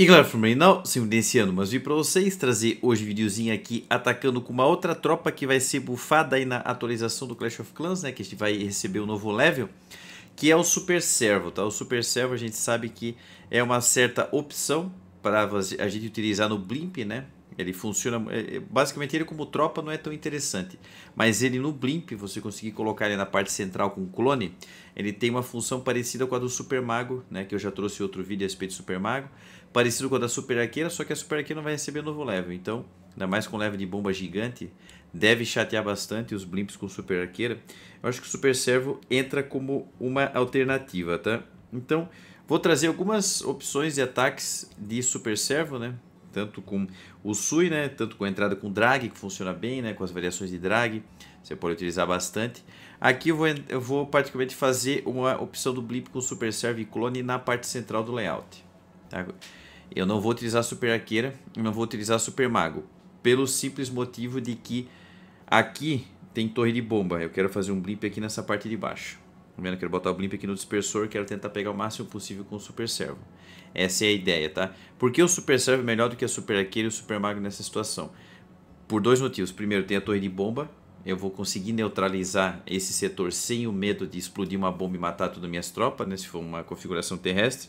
E galera, foi o Marinal, sim, iniciando mais vídeo para vocês, trazer hoje videozinho aqui atacando com uma outra tropa que vai ser bufada aí na atualização do Clash of Clans, né, que a gente vai receber um novo level, que é o Super Servo, tá? O Super Servo a gente sabe que é uma certa opção para a gente utilizar no Blimp, né? Ele funciona, basicamente ele como tropa não é tão interessante, mas ele no Blimp, você conseguir colocar ele na parte central com o clone, ele tem uma função parecida com a do Super Mago, né, que eu já trouxe outro vídeo a respeito do Super Mago, parecido com a da Super Arqueira, só que a Super Arqueira não vai receber novo level, então, ainda mais com level de bomba gigante, deve chatear bastante os Blimps com Super Arqueira. Eu acho que o Super Servo entra como uma alternativa, tá? Então, vou trazer algumas opções de ataques de Super Servo, né? Tanto com o SUI, né? Tanto com a entrada com drag, que funciona bem, né? Com as variações de drag, você pode utilizar bastante. Aqui eu vou particularmente fazer uma opção do Blimp com Super Servo e Clone na parte central do layout. Tá? Eu não vou utilizar Super Arqueira, eu não vou utilizar Super Mago, pelo simples motivo de que aqui tem torre de bomba. Eu quero fazer um Blimp aqui nessa parte de baixo. Tá vendo? Eu quero botar o Blimp aqui no dispersor, quero tentar pegar o máximo possível com o Super Servo. Essa é a ideia, tá? Por que o Super Servo é melhor do que a Super Arqueira e o Super Mago nessa situação? Por dois motivos. Primeiro, tem a torre de bomba. Eu vou conseguir neutralizar esse setor sem o medo de explodir uma bomba e matar todas as minhas tropas, né? Se for uma configuração terrestre.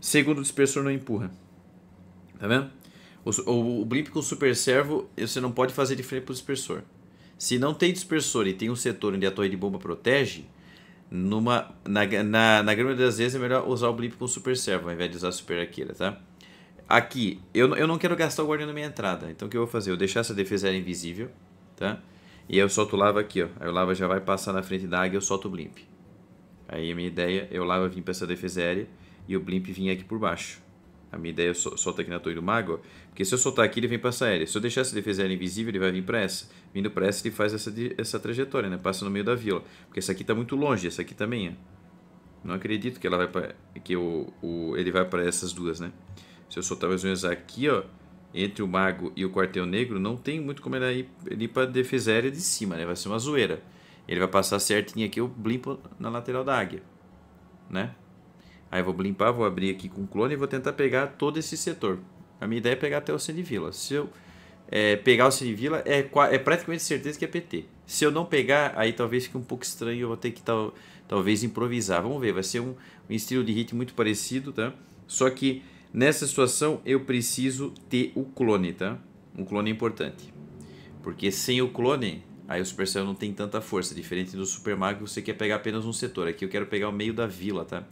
Segundo, o dispersor não empurra. Tá vendo? O Blimp com o Super Servo, você não pode fazer de frente para o dispersor. Se não tem dispersor e tem um setor onde a torre de bomba protege, na grande maioria das vezes é melhor usar o Blimp com o Super Servo, ao invés de usar a Super Arqueira, tá? Aqui, eu não quero gastar o guardião na minha entrada. Então o que eu vou fazer? Eu vou deixar essa defesa aérea invisível, tá? E aí eu solto o Lava aqui, ó. Aí o Lava já vai passar na frente da águia e eu solto o Blimp. Aí a minha ideia é o Lava vir para essa defesa aérea e o Blimp vir aqui por baixo. A minha ideia é soltar aqui na torre do mago, porque se eu soltar aqui ele vem para essa aérea. Se eu deixar essa defesa aérea invisível ele vai vir para essa. Vindo para essa ele faz essa trajetória, né? Passa no meio da vila. Porque essa aqui está muito longe, essa aqui também. Não acredito que ela vai pra, que ele vai para essas duas, né? Se eu soltar as unhas aqui, ó, entre o mago e o quartel negro, não tem muito como ele ir para defesa aérea de cima, né? Vai ser uma zoeira. Ele vai passar certinho aqui, eu blimpo na lateral da águia, né? Aí eu vou blimpar, vou abrir aqui com o clone e vou tentar pegar todo esse setor. A minha ideia é pegar até o centro de vila. Se eu pegar o centro de vila, é praticamente certeza que é PT. Se eu não pegar, aí talvez fique um pouco estranho, eu vou ter que talvez improvisar. Vamos ver, vai ser um estilo de hit muito parecido, tá? Só que nessa situação eu preciso ter o clone, tá? Um clone importante. Porque sem o clone, aí o Supercell não tem tanta força. Diferente do Super Mago, você quer pegar apenas um setor. Aqui eu quero pegar o meio da vila, tá?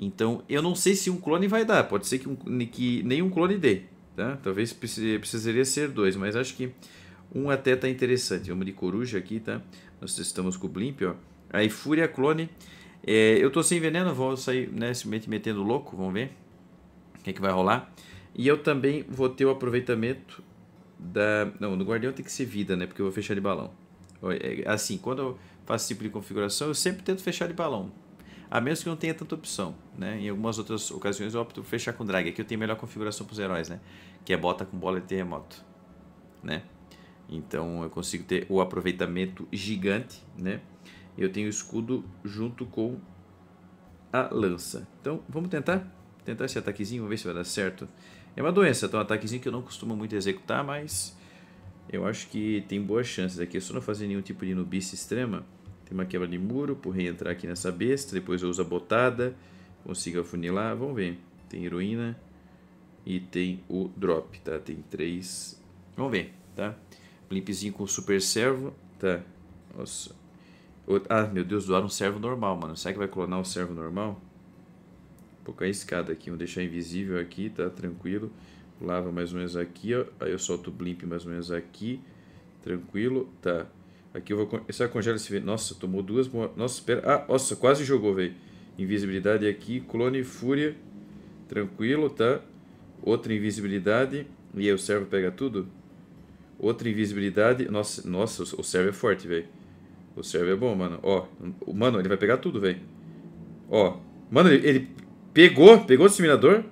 Então, eu não sei se um clone vai dar. Pode ser que nenhum clone dê, tá? Talvez precisaria ser dois, mas acho que um até tá interessante. Vamos de coruja aqui, tá? Nós estamos com o Blimp, ó. Aí, fúria, clone. Eu tô sem veneno, vou sair, né, simplesmente metendo louco. Vamos ver o que é que vai rolar. E eu também vou ter o aproveitamento da... Não, no guardião tem que ser vida, né? Porque eu vou fechar de balão. Assim, quando eu faço esse tipo de configuração, eu sempre tento fechar de balão. A menos que não tenha tanta opção, né? Em algumas outras ocasiões eu opto por fechar com drag. Aqui eu tenho a melhor configuração para os heróis, né? Que é bota com bola de terremoto, né? Então eu consigo ter o aproveitamento gigante, né? Eu tenho o escudo junto com a lança. Então vamos tentar esse ataquezinho, vamos ver se vai dar certo. É uma doença, então é um ataquezinho que eu não costumo muito executar, mas eu acho que tem boas chances aqui. Eu só não fazer nenhum tipo de nubice extrema. Tem uma quebra de muro, por reentrar aqui nessa besta, depois eu uso a botada, consigo afunilar, vamos ver. Tem heroína e tem o drop, tá? Tem três, vamos ver, tá? Blimpzinho com Super Servo, tá? Nossa. Ah, meu Deus, doaram um servo normal, mano. Será que vai clonar um servo normal? Um pouco a escada aqui, vou deixar invisível aqui, tá? Tranquilo. Lava mais ou menos aqui, ó. Aí eu solto o Blimp mais ou menos aqui, tranquilo, tá? Aqui eu vou congelar esse... Nossa, tomou duas... Nossa, espera... Ah, nossa, quase jogou, velho. Invisibilidade aqui, clone, fúria. Tranquilo, tá? Outra invisibilidade. E aí o servo pega tudo? Outra invisibilidade. Nossa, o servo é forte, velho. O servo é bom, mano. Ó, mano, ele vai pegar tudo, velho. Ó. Mano, ele pegou. Pegou o disseminador?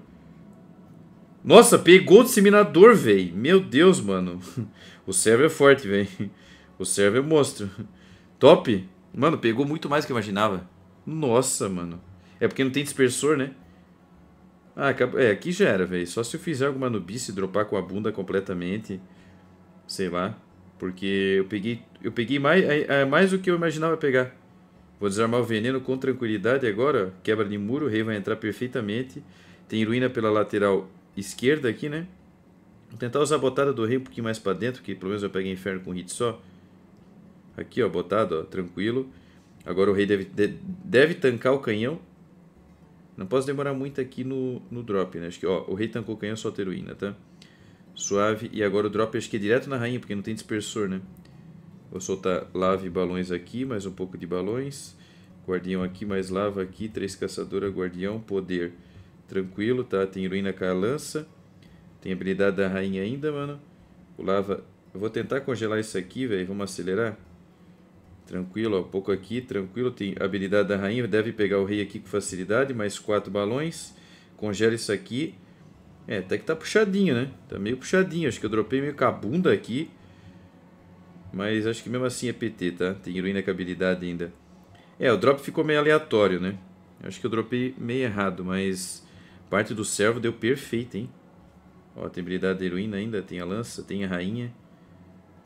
Nossa, pegou o disseminador, velho. Meu Deus, mano. O servo é forte, velho. O servo é monstro. Top. Mano, pegou muito mais do que eu imaginava. Nossa, mano. É porque não tem dispersor, né? Ah, é, aqui gera, velho. Só se eu fizer alguma nubice, dropar com a bunda completamente. Sei lá. Porque eu peguei mais do que eu imaginava pegar. Vou desarmar o veneno com tranquilidade agora. Quebra de muro, o rei vai entrar perfeitamente. Tem ruína pela lateral esquerda aqui, né? Vou tentar usar a botada do rei um pouquinho mais pra dentro, que pelo menos eu peguei inferno com hit só. Aqui, ó, botado, ó, tranquilo. Agora o rei deve tancar o canhão. Não posso demorar muito aqui no drop, né? Acho que, ó, o rei tancou o canhão, solta a heroína, tá? Suave. E agora o drop acho que é direto na rainha, porque não tem dispersor, né? Vou soltar lava e balões aqui, mais um pouco de balões. Guardião aqui, mais lava aqui. 3 caçadora, guardião, poder. Tranquilo, tá? Tem heroína com a lança. Tem habilidade da rainha ainda, mano. O lava... Eu vou tentar congelar isso aqui, velho. Vamos acelerar. Tranquilo, ó. Pouco aqui, tranquilo. Tem habilidade da rainha. Deve pegar o rei aqui com facilidade. Mais 4 balões. Congela isso aqui. É, até que tá puxadinho, né? Tá meio puxadinho. Acho que eu dropei meio com a bunda aqui. Mas acho que mesmo assim é PT, tá? Tem heroína com habilidade ainda. É, o drop ficou meio aleatório, né? Acho que eu dropei meio errado, mas... Parte do servo deu perfeito, hein? Ó, tem habilidade da heroína ainda, tem a lança, tem a rainha.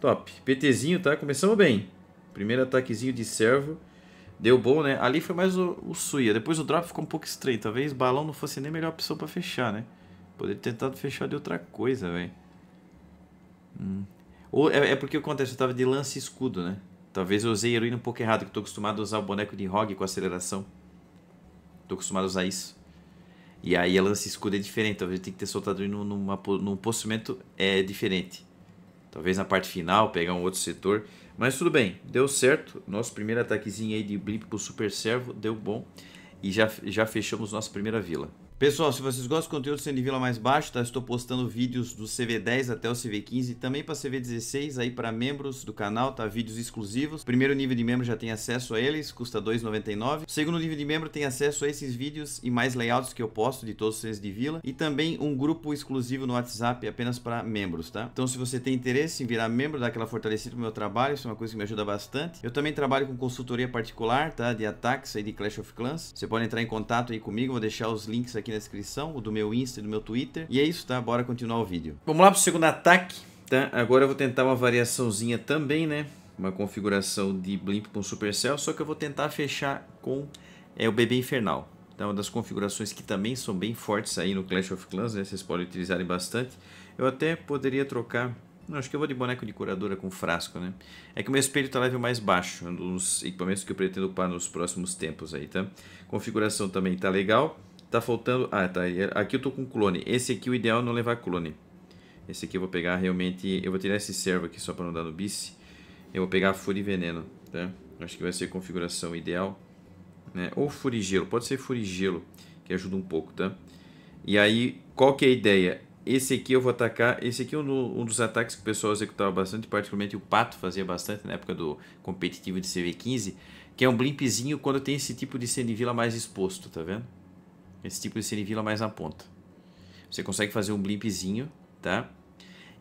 Top. PTzinho, tá? Começamos bem. Primeiro ataquezinho de servo. Deu bom, né? Ali foi mais o Suia. Depois o drop ficou um pouco estranho. Talvez balão não fosse nem a melhor opção pra fechar, né? Poderia ter tentado fechar de outra coisa, velho. Ou é porque acontece, eu tava de lança e escudo, né? Talvez eu usei heroína um pouco errado, que eu tô acostumado a usar o boneco de rogue com aceleração. Tô acostumado a usar isso. E aí a lança e escudo é diferente, talvez eu tenha que ter soltado num posicionamento diferente. Talvez na parte final, pegar um outro setor. Mas tudo bem, deu certo. Nosso primeiro ataquezinho aí de blimp pro Super Servo deu bom. E já fechamos nossa primeira vila. Pessoal, se vocês gostam do conteúdo do Centro de Vila mais baixo, tá? Estou postando vídeos do CV10 até o CV15, também para CV16, aí para membros do canal, tá? Vídeos exclusivos. O primeiro nível de membro já tem acesso a eles, custa R$ 2,99. O segundo nível de membro tem acesso a esses vídeos e mais layouts que eu posto de todos os Centros de Vila. E também um grupo exclusivo no WhatsApp apenas para membros, tá? Então se você tem interesse em virar membro, dá aquela fortalecida pro meu trabalho, isso é uma coisa que me ajuda bastante. Eu também trabalho com consultoria particular, tá? De ataques aí de Clash of Clans. Você pode entrar em contato aí comigo, vou deixar os links aqui na descrição, o do meu Insta e do meu Twitter. E é isso, tá? Bora continuar o vídeo. Vamos lá pro segundo ataque, tá? Agora eu vou tentar uma variaçãozinha também, né? Uma configuração de Blimp com Supercell, só que eu vou tentar fechar com o Bebê Infernal. Tá? Uma das configurações que também são bem fortes aí no Clash of Clans, né? Vocês podem utilizarem bastante. Eu até poderia trocar... Não, acho que eu vou de boneco de curadora com frasco, né? É que o meu espelho tá level mais baixo, um dos equipamentos que eu pretendo upar nos próximos tempos aí, tá? Configuração também tá legal. Tá faltando... Ah, tá. Aqui eu tô com clone. Esse aqui o ideal é não levar clone. Esse aqui eu vou pegar realmente... Eu vou tirar esse servo aqui só pra não dar no bice. Eu vou pegar fúria e veneno, tá? Acho que vai ser a configuração ideal, né? Ou fúria e gelo. Pode ser fúria e gelo, que ajuda um pouco, tá? E aí, qual que é a ideia? Esse aqui eu vou atacar... Esse aqui é um dos ataques que o pessoal executava bastante. Particularmente o Pato fazia bastante na época do competitivo de CV15. Que é um blimpzinho quando tem esse tipo de centro de vila mais exposto, tá vendo? Esse tipo de centro de vila mais na ponta. Você consegue fazer um blimpzinho, tá?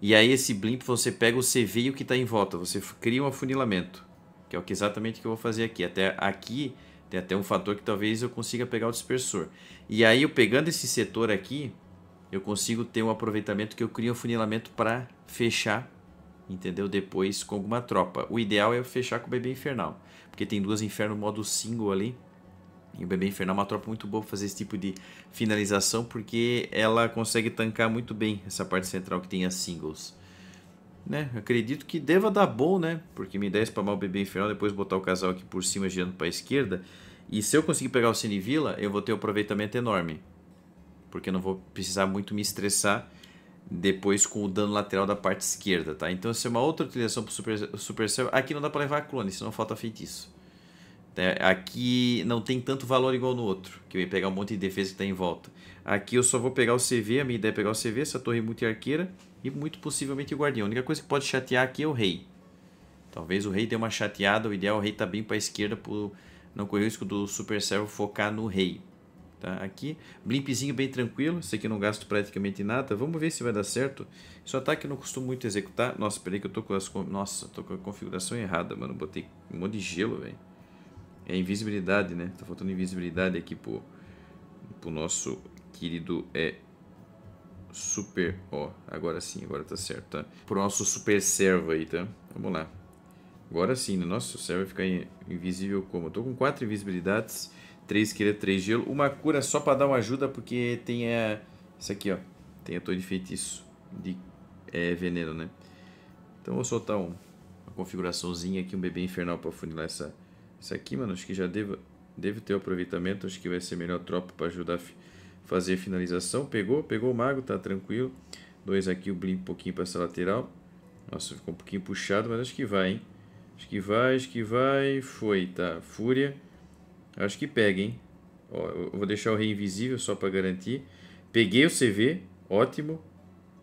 E aí esse blimp você pega o CV e o que está em volta. Você cria um afunilamento. Que é exatamente o que eu vou fazer aqui. Até aqui tem até um fator que talvez eu consiga pegar o dispersor. E aí eu pegando esse setor aqui, eu consigo ter um aproveitamento que eu crio um afunilamento para fechar. Entendeu? Depois com alguma tropa. O ideal é eu fechar com o Bebê Infernal. Porque tem duas Inferno modo single ali. E o Bebê Infernal é uma tropa muito boa pra fazer esse tipo de finalização, porque ela consegue tancar muito bem essa parte central que tem as singles. Né? Eu acredito que deva dar bom, né? Porque minha ideia é spamar o Bebê Infernal, depois botar o casal aqui por cima, girando pra esquerda. E se eu conseguir pegar o Centro de Vila, eu vou ter um aproveitamento enorme. Porque eu não vou precisar muito me estressar depois com o dano lateral da parte esquerda, tá? Então essa é uma outra utilização pro Supercell. Aqui não dá pra levar clone, senão falta feitiço. Aqui não tem tanto valor igual no outro, que eu ia pegar um monte de defesa que está em volta. Aqui eu só vou pegar o CV, a minha ideia é pegar o CV, essa torre multi-arqueira e muito possivelmente o guardião. A única coisa que pode chatear aqui é o rei. Talvez o rei dê uma chateada, o ideal é o rei tá bem para a esquerda, por não correr o risco do Super Servo focar no rei. Tá? Aqui, blimpzinho bem tranquilo, esse aqui eu não gasto praticamente nada. Vamos ver se vai dar certo. Esse ataque eu não costumo muito executar. Nossa, peraí que eu tô com Nossa, tô com a configuração errada, mano. Botei um monte de gelo, velho. É invisibilidade, né? Tá faltando invisibilidade aqui pro nosso adquirido é Super... Ó, agora sim, agora tá certo, tá? Pro nosso Super Servo aí, tá? Vamos lá. Agora sim, no nosso Servo vai ficar invisível como? Eu tô com 4 invisibilidades, 3 queira, 3 gelo. Uma cura só pra dar uma ajuda, porque tem a... Isso aqui, ó. Tem a torre de feitiço. De... É veneno, né? Então vou soltar uma configuraçãozinha aqui, um bebê infernal pra funilar essa... Isso aqui, mano, acho que já deve ter o aproveitamento. Acho que vai ser melhor tropa para ajudar a fazer a finalização. Pegou o mago, tá tranquilo. 2 aqui, o blimp um pouquinho para essa lateral. Nossa, ficou um pouquinho puxado, mas acho que vai, hein? Acho que vai. Foi, tá. Fúria. Acho que pega, hein? Ó, eu vou deixar o rei invisível só para garantir. Peguei o CV, ótimo.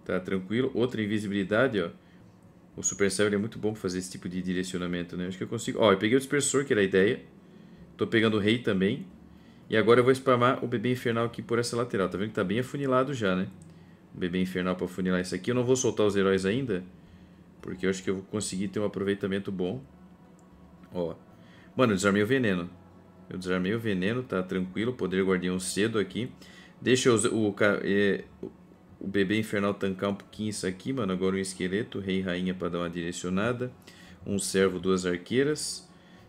Tá tranquilo. Outra invisibilidade, ó. O Supercell é muito bom pra fazer esse tipo de direcionamento, né? Acho que eu consigo... Ó, eu peguei o dispersor, que era a ideia. Tô pegando o rei também. E agora eu vou spamar o bebê infernal aqui por essa lateral. Tá vendo que tá bem afunilado já, né? O bebê infernal pra funilar isso aqui. Eu não vou soltar os heróis ainda, porque eu acho que eu vou conseguir ter um aproveitamento bom. Ó. Mano, eu desarmei o veneno. Tá tranquilo. Poder guardião cedo aqui. Deixa o bebê infernal tancar um pouquinho isso aqui, mano. Agora um esqueleto, rei e rainha para dar uma direcionada. Um servo, 2 arqueiras.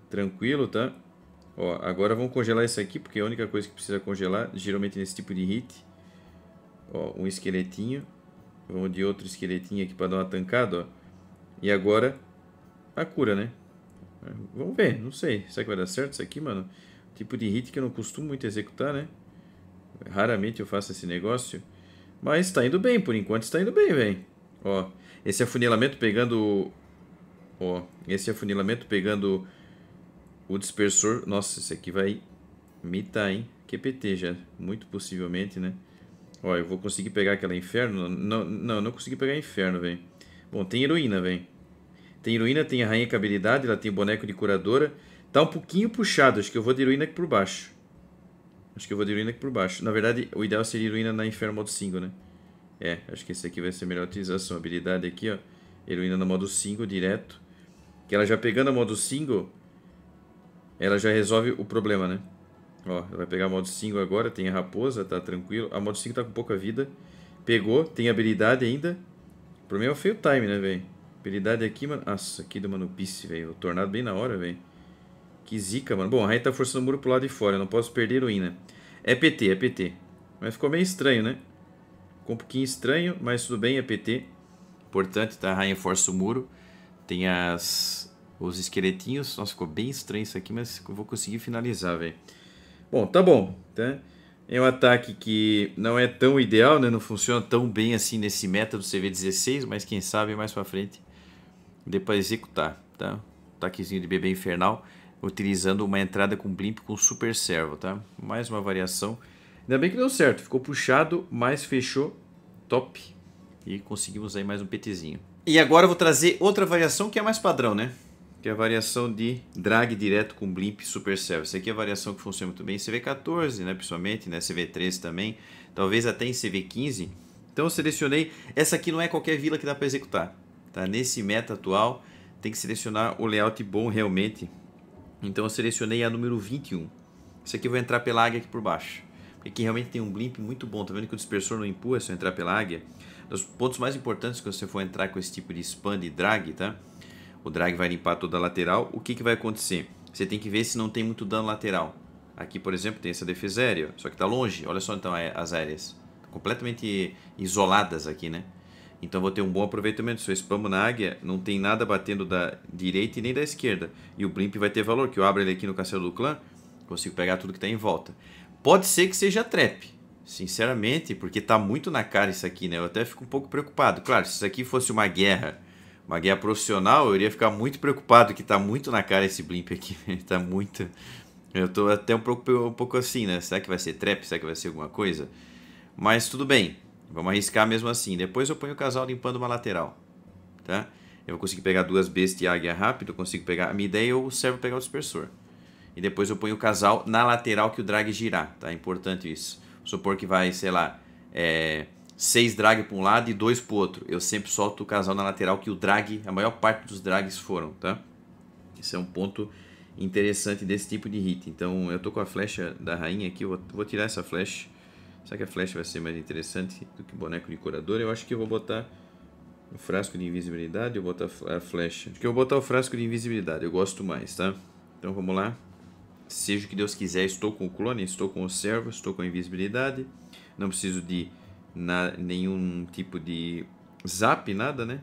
Tranquilo, tá? Ó, agora vamos congelar isso aqui, porque é a única coisa que precisa congelar, geralmente nesse tipo de hit. Ó, um esqueletinho. Vamos de outro esqueletinho aqui para dar uma tancada, ó. E agora a cura, né? Vamos ver, não sei. Será que vai dar certo isso aqui, mano? Tipo de hit que eu não costumo muito executar, né? Raramente eu faço esse negócio. Mas tá indo bem, por enquanto está indo bem, velho. Ó, esse afunilamento pegando... Ó, esse afunilamento pegando o dispersor. Nossa, esse aqui vai mitar, hein? QPT já, muito possivelmente, né? Ó, eu vou conseguir pegar aquela inferno? Não consegui pegar inferno, velho. Bom, tem heroína, velho. Tem heroína, tem a rainha com habilidade, ela tem boneco de curadora. Tá um pouquinho puxado, acho que eu vou de heroína aqui por baixo. Na verdade, o ideal seria heroína na inferno modo 5, né? É, acho que esse aqui vai ser a melhor utilização. Habilidade aqui, ó. Heroína no modo 5, direto. Que ela já pegando a modo 5, ela já resolve o problema, né? Ó, ela vai pegar a modo 5 agora. Tem a raposa, tá tranquilo. A modo 5 tá com pouca vida. Pegou, tem habilidade ainda. O problema foi o time, né, velho? Habilidade aqui, mano. Nossa, aqui do manupice, velho. O tornado bem na hora, velho. Que zica, mano. Bom, a rainha tá forçando o muro pro lado de fora. Eu não posso perder a heroína. É PT, é PT. Mas ficou meio estranho, né? Ficou um pouquinho estranho, mas tudo bem, é PT. Importante, tá? A rainha força o muro. Tem os esqueletinhos. Nossa, ficou bem estranho isso aqui, mas eu vou conseguir finalizar, velho. Bom, tá bom. Tá? É um ataque que não é tão ideal, né? Não funciona tão bem assim nesse meta do CV16, mas quem sabe mais pra frente dê pra executar, tá? Um ataquezinho de bebê infernal. Utilizando uma entrada com blimp com super servo, tá? Mais uma variação. Ainda bem que deu certo. Ficou puxado, mas fechou. Top. E conseguimos aí mais um PTzinho. E agora eu vou trazer outra variação que é mais padrão, né? Que é a variação de drag direto com blimp super servo. Essa aqui é a variação que funciona muito bem em CV14, né? Principalmente, né? CV13 também. Talvez até em CV15. Então eu selecionei. Essa aqui não é qualquer vila que dá para executar, tá? Nesse meta atual, tem que selecionar o layout bom realmente. Então eu selecionei a número 21. Isso aqui eu vou entrar pela águia aqui por baixo, porque aqui realmente tem um blimp muito bom. Tá vendo que o dispersor não empurra se eu entrar pela águia? Os pontos mais importantes quando você for entrar com esse tipo de spam de drag, tá? O drag vai limpar toda a lateral. O que vai acontecer? Você tem que ver se não tem muito dano lateral. Aqui, por exemplo, tem essa defesa aérea, só que tá longe. Olha só então as áreas completamente isoladas aqui, né? Então vou ter um bom aproveitamento. Se eu spamo na águia, não tem nada batendo da direita e nem da esquerda. E o blimp vai ter valor, que eu abro ele aqui no castelo do clã, consigo pegar tudo que está em volta. Pode ser que seja trap, sinceramente, porque tá muito na cara isso aqui, né? Eu até fico um pouco preocupado. Claro, se isso aqui fosse uma guerra profissional, eu iria ficar muito preocupado, que tá muito na cara esse blimp aqui. Tá muito... Eu tô até um pouco assim, né? Será que vai ser trap? Será que vai ser alguma coisa? Mas tudo bem. Vamos arriscar mesmo assim. Depois eu ponho o casal limpando uma lateral, tá? Eu vou conseguir pegar 2 bestas e águia rápido. Eu consigo pegar... A minha ideia é eu servo pegar o dispersor. E depois eu ponho o casal na lateral que o drag girar, tá? É importante isso. Supor que vai, sei lá, 6 drag para um lado e 2 para o outro. Eu sempre solto o casal na lateral que o drag... A maior parte dos drags foram, tá? Esse é um ponto interessante desse tipo de hit. Então eu tô com a flecha da rainha aqui. Eu vou tirar essa flecha. Será que a flecha vai ser mais interessante do que boneco de curador? Eu acho que eu vou botar o frasco de invisibilidade, eu vou botar a flecha. Acho que eu vou botar o frasco de invisibilidade, eu gosto mais, tá? Então vamos lá. Seja o que Deus quiser, estou com o clone, estou com o servo, estou com a invisibilidade. Não preciso de nenhum tipo de zap, nada, né?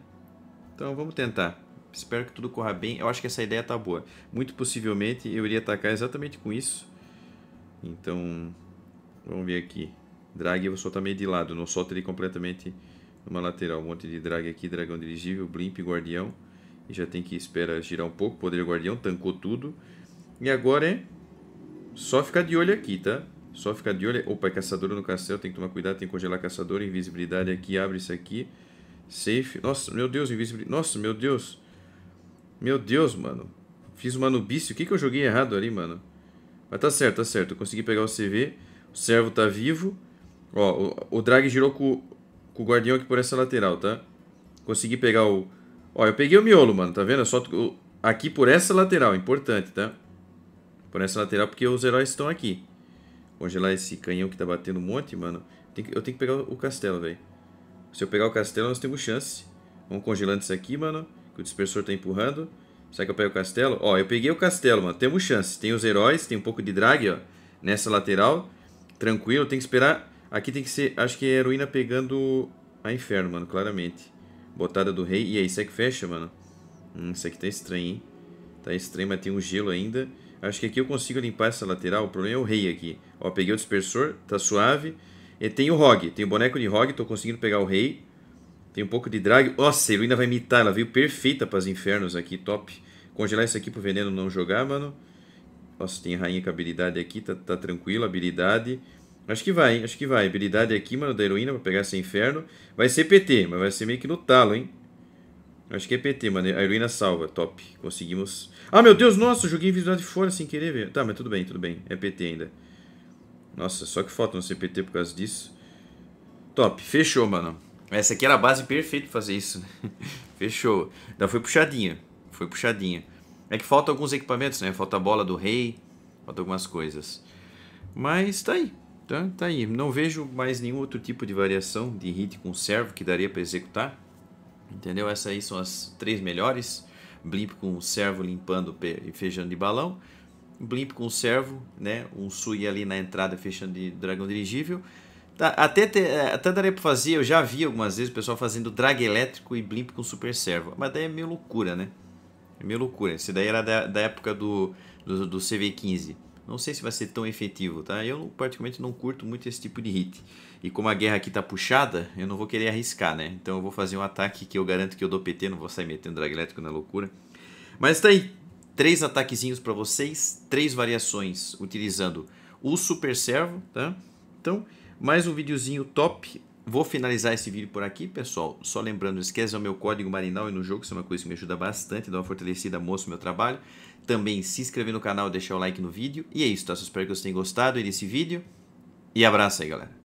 Então vamos tentar. Espero que tudo corra bem. Eu acho que essa ideia tá boa. Muito possivelmente eu iria atacar exatamente com isso. Então vamos ver aqui. Drag eu vou soltar meio de lado, não solto ele completamente numa lateral. Um monte de drag aqui, dragão dirigível, blimp, guardião. E já tem que esperar girar um pouco. Poder guardião, tancou tudo. E agora é só ficar de olho aqui, tá? Só ficar de olho. Opa, é caçadora no castelo, tem que tomar cuidado, tem que congelar caçadora. Invisibilidade aqui, abre isso aqui. Safe. Nossa, meu Deus, invisibilidade. Nossa, meu Deus. Meu Deus, mano. Fiz uma nubice. O que eu joguei errado ali, mano? Mas tá certo, tá certo. Eu consegui pegar o CV. O servo tá vivo. Ó, o drag girou com o guardião aqui por essa lateral, tá? Consegui pegar o... Ó, eu peguei o miolo, mano. Tá vendo? Eu solto aqui por essa lateral. Importante, tá? Por essa lateral, porque os heróis estão aqui. Congelar esse canhão que tá batendo um monte, mano. Eu tenho que pegar o castelo, velho. Se eu pegar o castelo, nós temos chance. Vamos congelando isso aqui, mano. Que o dispersor tá empurrando. Será que eu pego o castelo? Ó, eu peguei o castelo, mano. Temos chance. Tem os heróis, tem um pouco de drag, ó. Nessa lateral. Tranquilo, tem que esperar. Aqui tem que ser, acho que é a heroína pegando a inferno, mano, claramente. Botada do rei. E aí, isso aqui fecha, mano. Isso aqui tá estranho, hein. Tá estranho, mas tem um gelo ainda. Acho que aqui eu consigo limpar essa lateral. O problema é o rei aqui. Ó, peguei o dispersor. Tá suave. E tem o Rogue. Tem o boneco de Rogue. Tô conseguindo pegar o rei. Tem um pouco de drag. Nossa, a heroína vai imitar. Ela veio perfeita para os infernos aqui. Top. Congelar isso aqui pro veneno não jogar, mano. Nossa, tem rainha com habilidade aqui. Tá tranquilo. Habilidade. Acho que vai, hein? Acho que vai. Habilidade aqui, mano, da heroína pra pegar esse inferno. Vai ser PT. Mas vai ser meio que no talo, hein? Acho que é PT, mano. A heroína salva. Top. Conseguimos. Ah, meu Deus. Nossa, eu joguei invisibilidade fora sem querer, velho. Tá, mas tudo bem, tudo bem. É PT ainda. Nossa, só que falta um CPT por causa disso. Top. Fechou, mano. Essa aqui era a base perfeita pra fazer isso. Fechou. Ainda foi puxadinha. Foi puxadinha. É que falta alguns equipamentos, né? Falta a bola do rei. Falta algumas coisas. Mas tá aí. Tá aí. Não vejo mais nenhum outro tipo de variação de hit com servo que daria pra executar. Entendeu? Essas aí são as três melhores. Blimp com o servo limpando e fechando de balão. Blimp com o servo, né? Um SUI ali na entrada fechando de dragão dirigível. Tá, até daria pra fazer, eu já vi algumas vezes o pessoal fazendo drag elétrico e blimp com super servo. Mas daí é meio loucura, né? É meio loucura. Isso daí era da época do CV15. Não sei se vai ser tão efetivo, tá? Eu particularmente não curto muito esse tipo de hit. E como a guerra aqui tá puxada, eu não vou querer arriscar, né? Então eu vou fazer um ataque que eu garanto que eu dou PT. Não vou sair metendo drag elétrico na loucura. Mas tá aí. 3 ataquezinhos pra vocês. 3 variações utilizando o super servo, tá? Então... mais um videozinho top. Vou finalizar esse vídeo por aqui, pessoal. Só lembrando, não esquece o meu código Marinal e no jogo. Isso é uma coisa que me ajuda bastante. Dá uma fortalecida, mostra o meu trabalho. Também se inscrever no canal, deixar o like no vídeo. E é isso, tá? Só espero que vocês tenham gostado desse vídeo. E abraço aí, galera.